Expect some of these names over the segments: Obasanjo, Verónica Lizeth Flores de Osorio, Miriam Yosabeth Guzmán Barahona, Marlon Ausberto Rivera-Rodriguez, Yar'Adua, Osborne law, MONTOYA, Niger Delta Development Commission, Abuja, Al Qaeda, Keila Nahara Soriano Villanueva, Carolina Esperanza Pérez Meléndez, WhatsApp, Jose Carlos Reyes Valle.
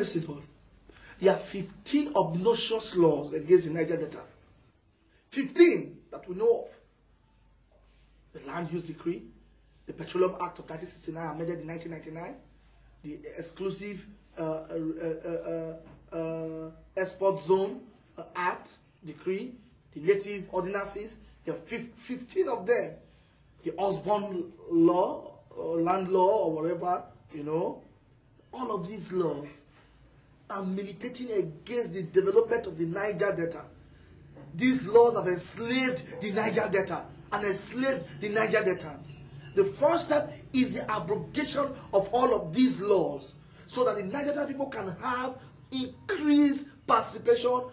Simple. There are 15 obnoxious laws against the Niger Delta. 15 that we know of. The Land Use Decree, the Petroleum Act of 1969 amended in 1999, the Exclusive Export Zone Act, Decree, the Native Ordinances. There are 15 of them. The Osborne law, or land law, or whatever, you know. All of these laws and militating against the development of the Niger Delta. These laws have enslaved the Niger Delta and enslaved the Niger Deltans. The first step is the abrogation of all of these laws so that the Niger Delta people can have increased participation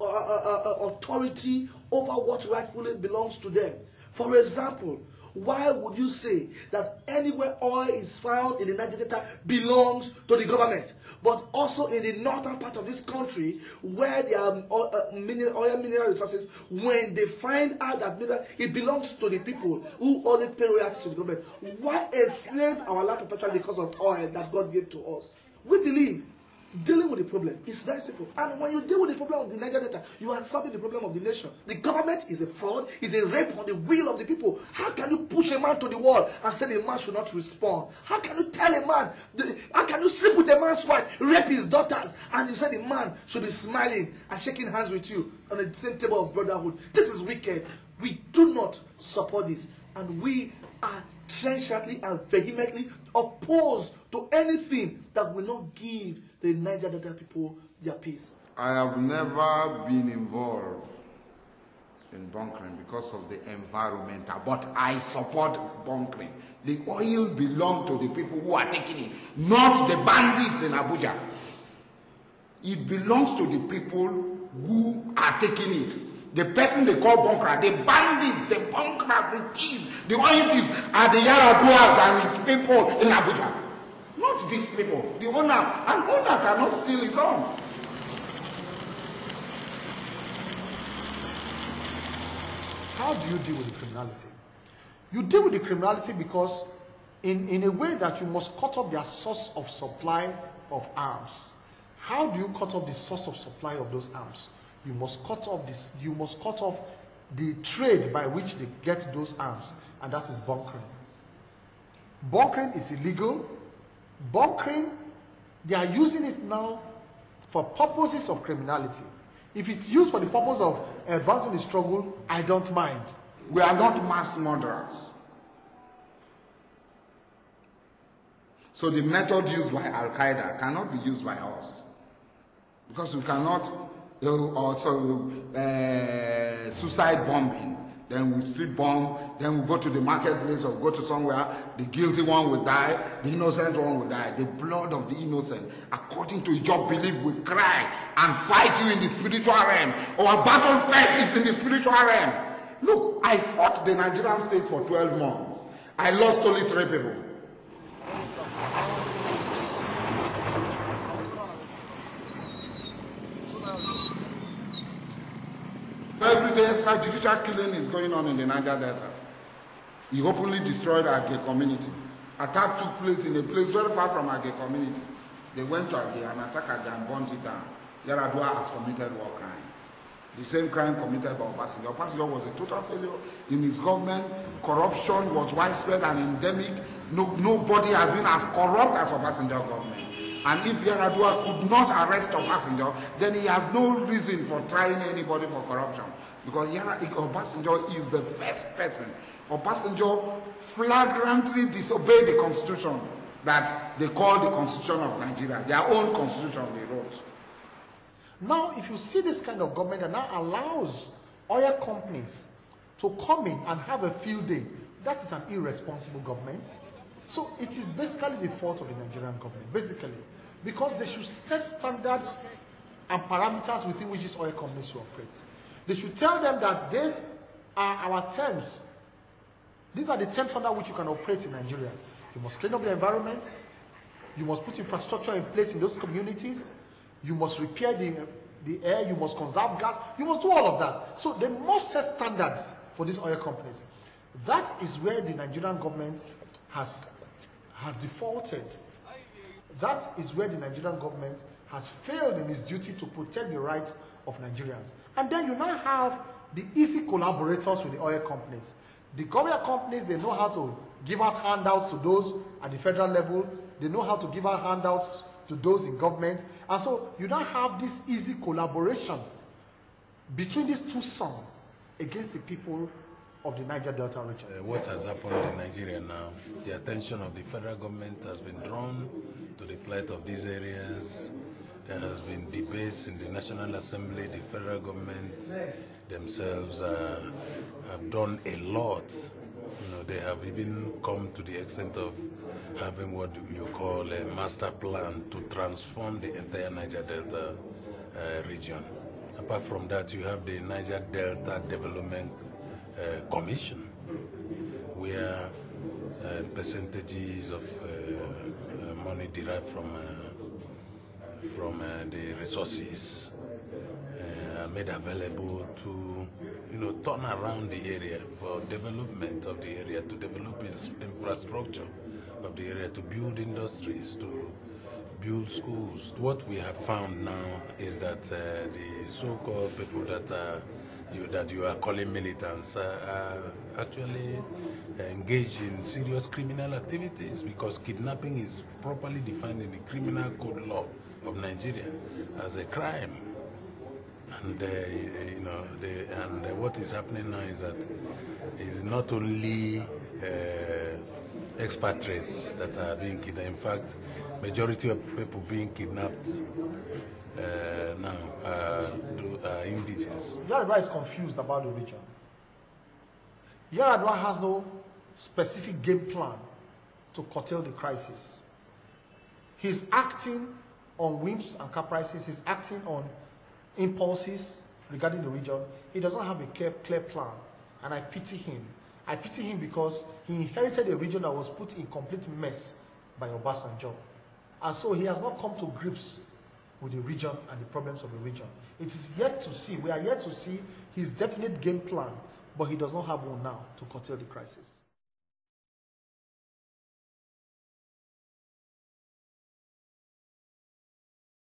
or authority over what rightfully belongs to them. For example, why would you say that anywhere oil is found in the Niger Delta belongs to the government? But also in the northern part of this country, where there are oil mineral resources, when they find out that it belongs to the people who only pay royalties to the government. Why enslave our land perpetually because of oil that God gave to us? We believe dealing with the problem is very simple. And when you deal with the problem of the Niger Delta, you are solving the problem of the nation. The government is a fraud, is a rape on the will of the people. How can you push a man to the wall and say the man should not respond? How can you tell a man, how can you sleep with a man's wife, rape his daughters, and you say the man should be smiling and shaking hands with you on the same table of brotherhood? This is wicked. We do not support this. And we are trenchantly and vehemently opposed to anything that will not give the Niger Delta people their peace. I have never been involved in bunkering because of the environment, but I support bunkering. The oil belongs to the people who are taking it, not the bandits in Abuja. It belongs to the people who are taking it. The person they call bunker, the bandits, the bunkers, the thieves, the oil thieves are the Yar'Aduas and his people in Abuja. Not these people. The owner, an owner cannot steal his own. How do you deal with the criminality? You deal with the criminality because in a way that you must cut off their source of supply of arms. How do you cut off the source of supply of those arms? You must cut off this, you must cut off the trade by which they get those arms, and that is bunkering. Bunkering is illegal. Bunkering, they are using it now for purposes of criminality. If it's used for the purpose of advancing the struggle, I don't mind. We are not mass murderers. So the method used by Al Qaeda cannot be used by us. Because we cannot, suicide bombing. Then we street bomb, then we go to the marketplace or go to somewhere, the guilty one will die, the innocent one will die. The blood of the innocent, according to your belief, will cry and fight you in the spiritual realm. Our battle first is in the spiritual realm. Look, I fought the Nigerian state for 12 months. I lost only 3 people. Every day, extrajudicial killing is going on in the Niger Delta. He openly destroyed our gay community. Attack took place in a place very far from our gay community. They went to Agay and attacked Agay and burned it down. Yar'Adua has committed war crime. The same crime committed by Obasanjo. Obasanjo was a total failure in his government. Corruption was widespread and endemic. Nobody has been as corrupt as Obasanjo government. And if Yar'Adua could not arrest Obasanjo, then he has no reason for trying anybody for corruption. Because Obasanjo is the first person. Obasanjo flagrantly disobeyed the constitution that they call the constitution of Nigeria, their own constitution they wrote. Now, if you see this kind of government that now allows oil companies to come in and have a field day, that is an irresponsible government. So it is basically the fault of the Nigerian government, basically. because they should set standards and parameters within which these oil companies should operate. They should tell them that these are our terms. These are the terms under which you can operate in Nigeria. You must clean up the environment. You must put infrastructure in place in those communities. You must repair the air. You must conserve gas. You must do all of that. So they must set standards for these oil companies. That is where the Nigerian government has defaulted. That is where the Nigerian government has failed in its duty to protect the rights of Nigerians. And then you now have the easy collaborators with the oil companies. The government companies, they know how to give out handouts to those at the federal level. They know how to give out handouts to those in government. And so you now have this easy collaboration between these two sons against the people of the Niger Delta region. What has happened in Nigeria now? The attention of the federal government has been drawn to the plight of these areas. There has been debates in the National Assembly. The federal government themselves have done a lot. You know, they have even come to the extent of having what you call a master plan to transform the entire Niger Delta region. Apart from that, you have the Niger Delta Development Commission, where percentages of money derived from the resources are made available to, you know, turn around the area for development of the area, to develop infrastructure of the area, to build industries, to build schools. What we have found now is that the so-called people that you are calling militants are actually engaged in serious criminal activities, because kidnapping is properly defined in the criminal code law of Nigeria as a crime. And you know, what is happening now is that it's not only expatriates that are being kidnapped. In fact, majority of people being kidnapped now are indigenous. Yar'Adua is confused about the region. Yar'Adua has no specific game plan to curtail the crisis. He's acting on whims and caprices. He's acting on impulses regarding the region. He doesn't have a clear plan, and I pity him. I pity him because he inherited a region that was put in complete mess by Obasanjo. And so he has not come to grips with the region and the problems of the region. It is yet to see, we are yet to see his definite game plan, but he does not have one now to curtail the crisis.